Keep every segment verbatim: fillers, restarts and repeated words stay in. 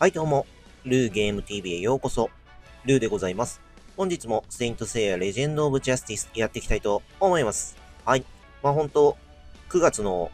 はいどうも、ルーゲーム ティーブイ へようこそ。ルーでございます。本日もセイントセイヤレジェンドオブジャスティスやっていきたいと思います。はい。まあ本当、くがつの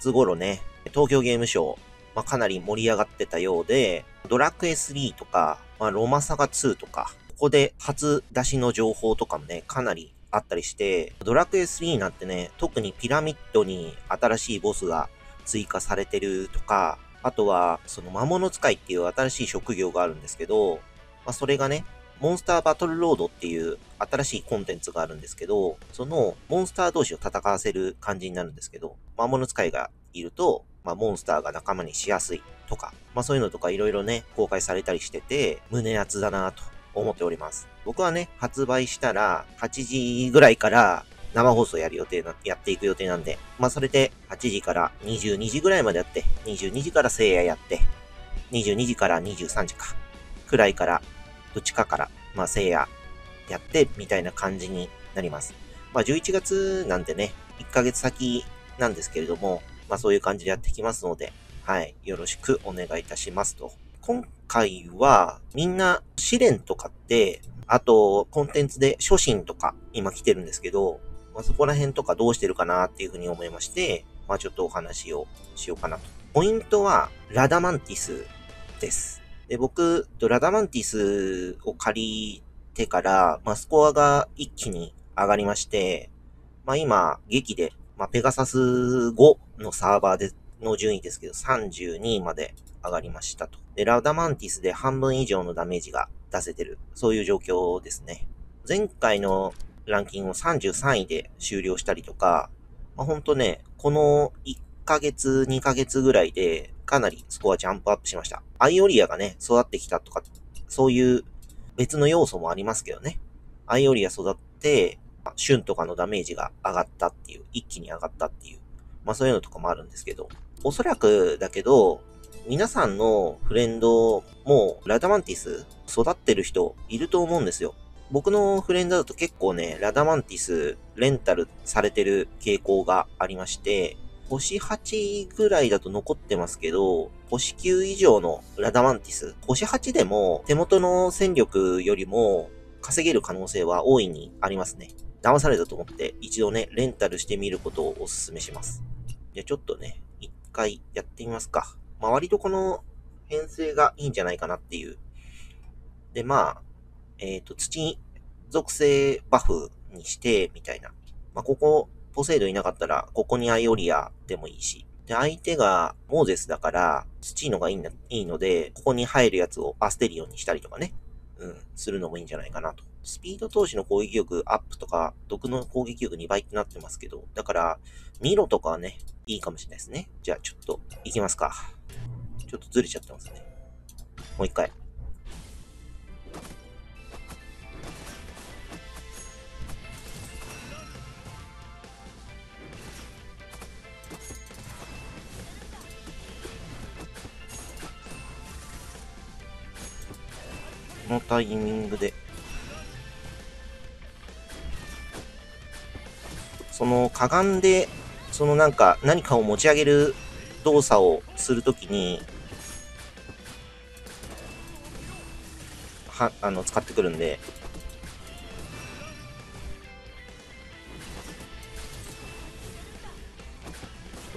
末頃ね、東京ゲームショウ、まあかなり盛り上がってたようで、ドラクエスリーとか、まあロマサガツーとか、ここで初出しの情報とかもね、かなりあったりして、ドラクエスリーなんてね、特にピラミッドに新しいボスが追加されてるとか、あとは、その魔物使いっていう新しい職業があるんですけど、まあそれがね、モンスターバトルロードっていう新しいコンテンツがあるんですけど、そのモンスター同士を戦わせる感じになるんですけど、魔物使いがいると、まあモンスターが仲間にしやすいとか、まあそういうのとかいろいろね、公開されたりしてて、胸熱だなと思っております。僕はね、発売したらはちじぐらいから、生放送やる予定な、やっていく予定なんで。まあ、それで、はちじからにじゅうにじぐらいまでやって、にじゅうにじから聖夜やって、にじゅうにじからにじゅうさんじか、くらいから、どっちかから、まあ、聖夜やって、みたいな感じになります。まあ、じゅういちがつなんでね、いっかげつ先なんですけれども、まあ、そういう感じでやってきますので、はい、よろしくお願いいたしますと。今回は、みんな、試練とかって、あと、コンテンツで初心とか、今来てるんですけど、まあそこら辺とかどうしてるかなっていうふうに思いまして、まあちょっとお話をしようかなと。ポイントは、ラダマンティスです。で、僕、ラダマンティスを借りてから、まあスコアが一気に上がりまして、まあ今、劇で、まあペガサスごのサーバーでの順位ですけど、さんじゅうにいまで上がりましたと。で、ラダマンティスで半分以上のダメージが出せてる。そういう状況ですね。前回のランキングをさんじゅうさんいで終了したりとか、まあ、ほんとね、このいっかげつ、にかげつぐらいでかなりスコアジャンプアップしました。アイオリアがね、育ってきたとか、そういう別の要素もありますけどね。アイオリア育って、シュンとかのダメージが上がったっていう、一気に上がったっていう、まあそういうのとかもあるんですけど、おそらくだけど、皆さんのフレンドもラダマンティス育ってる人いると思うんですよ。僕のフレンドだと結構ね、ラダマンティスレンタルされてる傾向がありまして、星はちぐらいだと残ってますけど、星きゅう以上のラダマンティス、星はちでも手元の戦力よりも稼げる可能性は大いにありますね。騙されたと思って一度ね、レンタルしてみることをお勧めします。じゃあちょっとね、一回やってみますか。まあ割とこの編成がいいんじゃないかなっていう。で、まあ、えっと、土属性バフにして、みたいな。まあ、ここ、ポセイドいなかったら、ここにアイオリアでもいいし。で、相手がモーゼスだから、土のがいいな、いいので、ここに入るやつをアステリオンにしたりとかね。うん、するのもいいんじゃないかなと。スピード投資の攻撃力アップとか、毒の攻撃力にばいってなってますけど、だから、ミロとかはね、いいかもしれないですね。じゃあ、ちょっと、行きますか。ちょっとずれちゃってますね。もう一回。このタイミングでそのかがんでそのなんか何かを持ち上げる動作をするときにはあの使ってくるんで、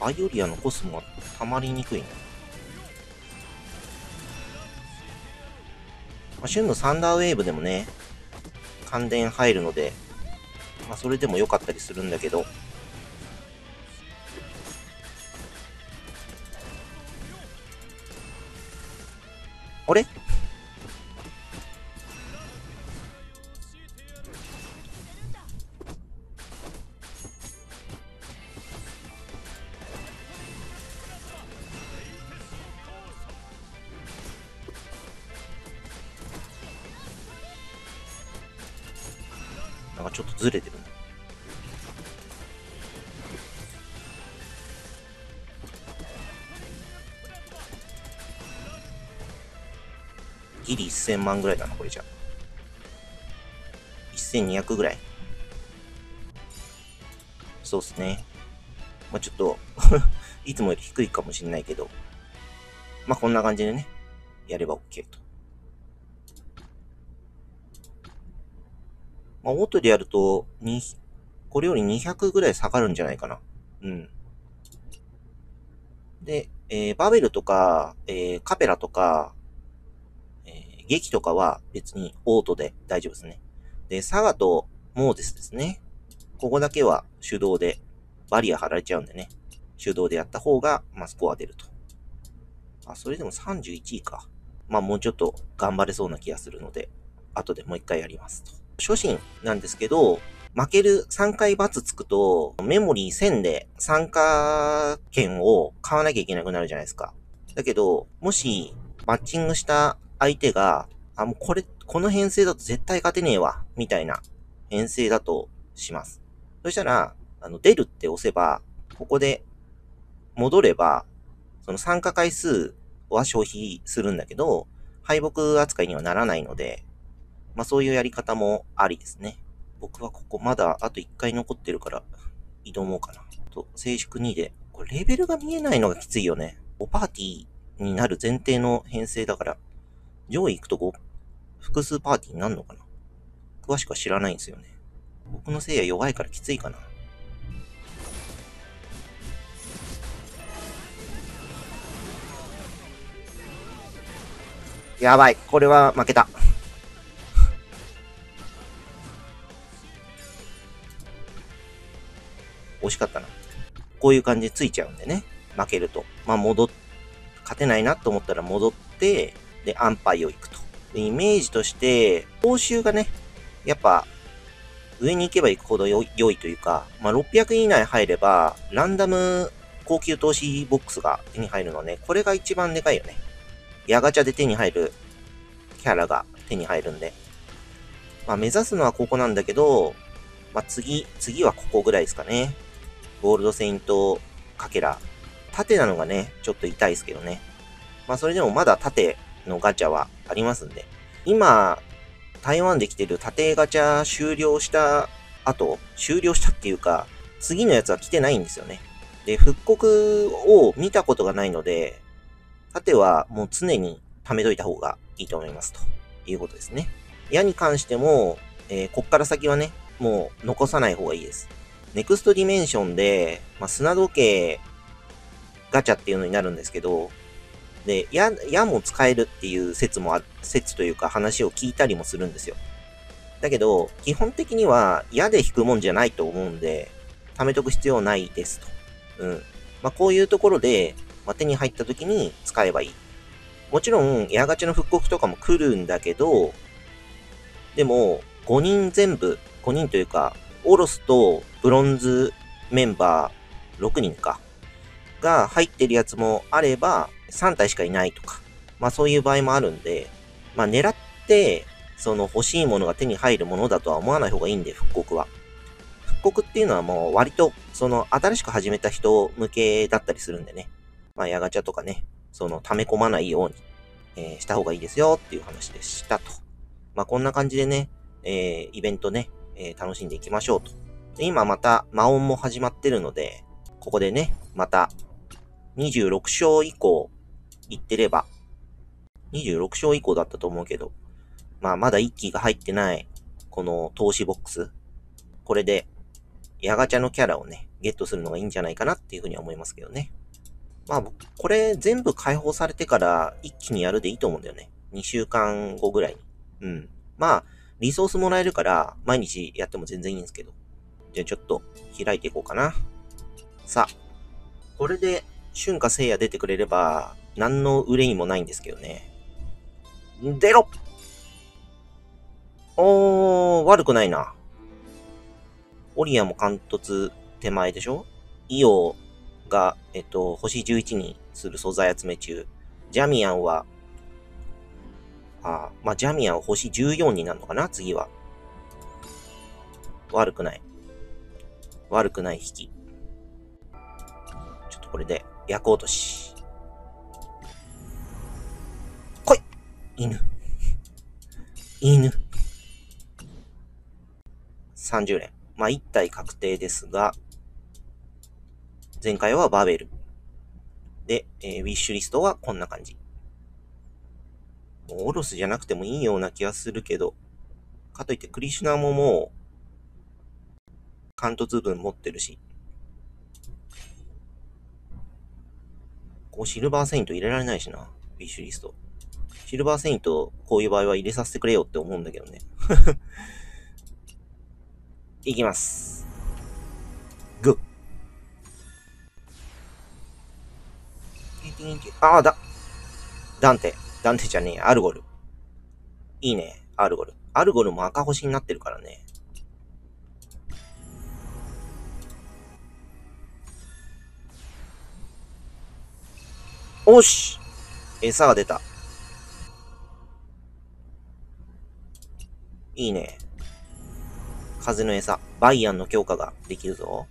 アイオリアのコスモはたまりにくいね。まあ、シュンのサンダーウェーブでもね、感電入るので、まあ、それでも良かったりするんだけど、あれ？なんかちょっとずれてるね。ギリいっせんまんぐらいだな、これじゃ。せんにひゃくぐらい。そうっすね。まあちょっと、いつもより低いかもしれないけど、まあこんな感じでね、やれば OK と。まあ、オートでやると、これよりにひゃくぐらい下がるんじゃないかな。うん。で、えー、バベルとか、えー、カペラとか、えー、劇とかは別にオートで大丈夫ですね。で、サガとモーゼスですね。ここだけは手動で、バリア張られちゃうんでね。手動でやった方が、まあ、スコア出ると。あ、それでもさんじゅういちいか。まあ、もうちょっと頑張れそうな気がするので、後でもう一回やりますと。初心なんですけど、負けるさんかい×つくと、メモリーせんで参加券を買わなきゃいけなくなるじゃないですか。だけど、もし、マッチングした相手が、あ、もうこれ、この編成だと絶対勝てねえわ、みたいな編成だとします。そしたら、あの、出るって押せば、ここで戻れば、その参加回数は消費するんだけど、敗北扱いにはならないので、まあそういうやり方もありですね。僕はここまだあといっかい残ってるから挑もうかな。と、静粛にで。これレベルが見えないのがきついよね。ごパーティーになる前提の編成だから、上位行くとご、複数パーティーになるのかな。詳しくは知らないんですよね。僕のせいや弱いからきついかな。やばい。これは負けた。惜しかったな。こういう感じでついちゃうんでね。負けると。まあ、戻っ、勝てないなと思ったら戻って、で、安牌を行くと。で、イメージとして、報酬がね、やっぱ、上に行けば行くほど良いというか、まあ、ろっぴゃく以内入れば、ランダム高級投資ボックスが手に入るのね。これが一番でかいよね。ヤガチャで手に入るキャラが手に入るんで。まあ、目指すのはここなんだけど、まあ、次、次はここぐらいですかね。ゴールドセイントかけら。縦なのがね、ちょっと痛いですけどね。まあ、それでもまだ縦のガチャはありますんで。今、台湾で来てる縦ガチャ終了した後、終了したっていうか、次のやつは来てないんですよね。で、復刻を見たことがないので、縦はもう常に貯めといた方がいいと思いますということですね。矢に関しても、えー、こっから先はね、もう残さない方がいいです。ネクストディメンションで、まあ、砂時計ガチャっていうのになるんですけど、で、矢、矢も使えるっていう説もあ、説というか話を聞いたりもするんですよ。だけど、基本的には矢で引くもんじゃないと思うんで、貯めとく必要ないですと。うん。まあ、こういうところで、まあ、手に入った時に使えばいい。もちろん、矢ガチャの復刻とかも来るんだけど、でも、ごにん全部、ごにんというか、オロスとブロンズメンバーろくにんか、が入ってるやつもあれば、さん体しかいないとか、まあそういう場合もあるんで、まあ狙って、その欲しいものが手に入るものだとは思わない方がいいんで、復刻は。復刻っていうのはもう割と、その新しく始めた人向けだったりするんでね、まあヤガチャとかね、その溜め込まないように、えー、した方がいいですよっていう話でしたと。まあこんな感じでね、えー、イベントね、えー、楽しんでいきましょうと。で、今また、魔音も始まってるので、ここでね、また、にじゅうろく章以降、行ってれば、にじゅうろく章以降だったと思うけど、まあ、まだいっ機が入ってない、この投資ボックス。これで、ヤガチャのキャラをね、ゲットするのがいいんじゃないかなっていうふうには思いますけどね。まあ、これ全部解放されてから、一気にやるでいいと思うんだよね。にしゅうかんごぐらいに。うん。まあ、リソースもらえるから、毎日やっても全然いいんですけど。じゃあちょっと、開いていこうかな。さあ。これで、春夏聖夜出てくれれば、何の憂いもないんですけどね。出ろ！おー、悪くないな。オリアも貫突手前でしょ？イオが、えっと、星じゅういちにする素材集め中。ジャミアンは、ああ、まあ、ジャミアン星じゅうよんになるのかな次は。悪くない。悪くない引き。ちょっとこれで、厄落とし。来い！犬。犬。さんじゅう連。まあ、いち体確定ですが、前回はバベル。で、えー、ウィッシュリストはこんな感じ。もうオロスじゃなくてもいいような気がするけど、かといってクリシュナももう関東分持ってるし、こうシルバーセイント入れられないしな、ウィッシュリスト。シルバーセイントこういう場合は入れさせてくれよって思うんだけどね。いきます。グッ。ああ、だ。ダンテ。ダンテじゃねえ。アルゴル。いいね。アルゴル。アルゴルも赤星になってるからね。おし！餌が出た。いいね。風の餌。バイアンの強化ができるぞ。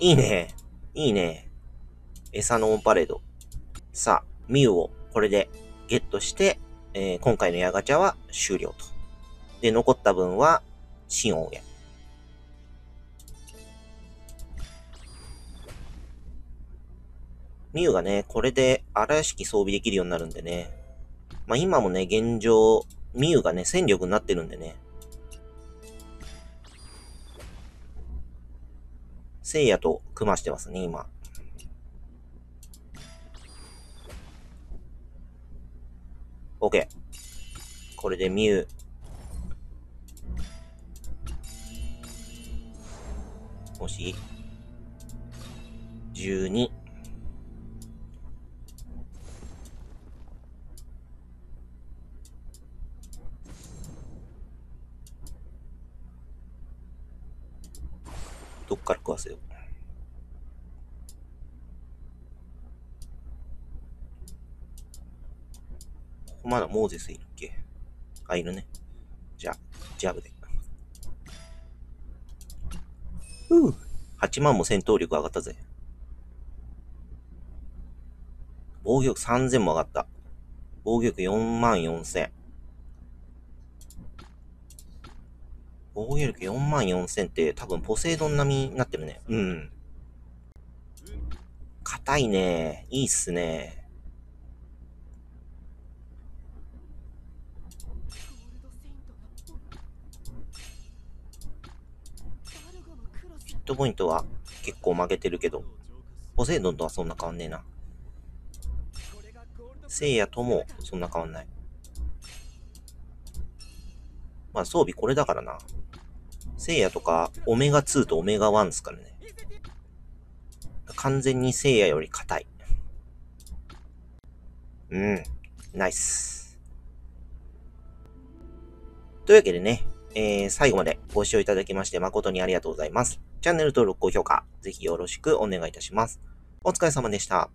いいね。いいね。餌のオンパレード。さあ、ミュウをこれでゲットして、えー、今回のヤガチャは終了と。で、残った分は、シオンへ。ミュウがね、これで荒屋敷装備できるようになるんでね。まあ、今もね、現状、ミュウがね、戦力になってるんでね。聖夜と組ましてますね、今。OK。これでミュウ。もし、じゅうに。どっから食わせよう。ここまだモーゼスいるっけ？あ、いるね。じゃあ、ジャブで。ふぅ。はちまんも戦闘力上がったぜ。防御力さんぜんも上がった。防御力よんまんよんせん。防御力よんまんよんせんって多分ポセイドン並みになってるね。うん。硬いね。いいっすね。ヒットポイントは結構負けてるけど、ポセイドンとはそんな変わんねえな。聖夜ともそんな変わんない。まあ装備これだからな。聖夜とか、オメガツーとオメガワンですからね。完全に聖夜より硬い。うん。ナイス。というわけでね、えー、最後までご視聴いただきまして誠にありがとうございます。チャンネル登録、高評価、ぜひよろしくお願いいたします。お疲れ様でした。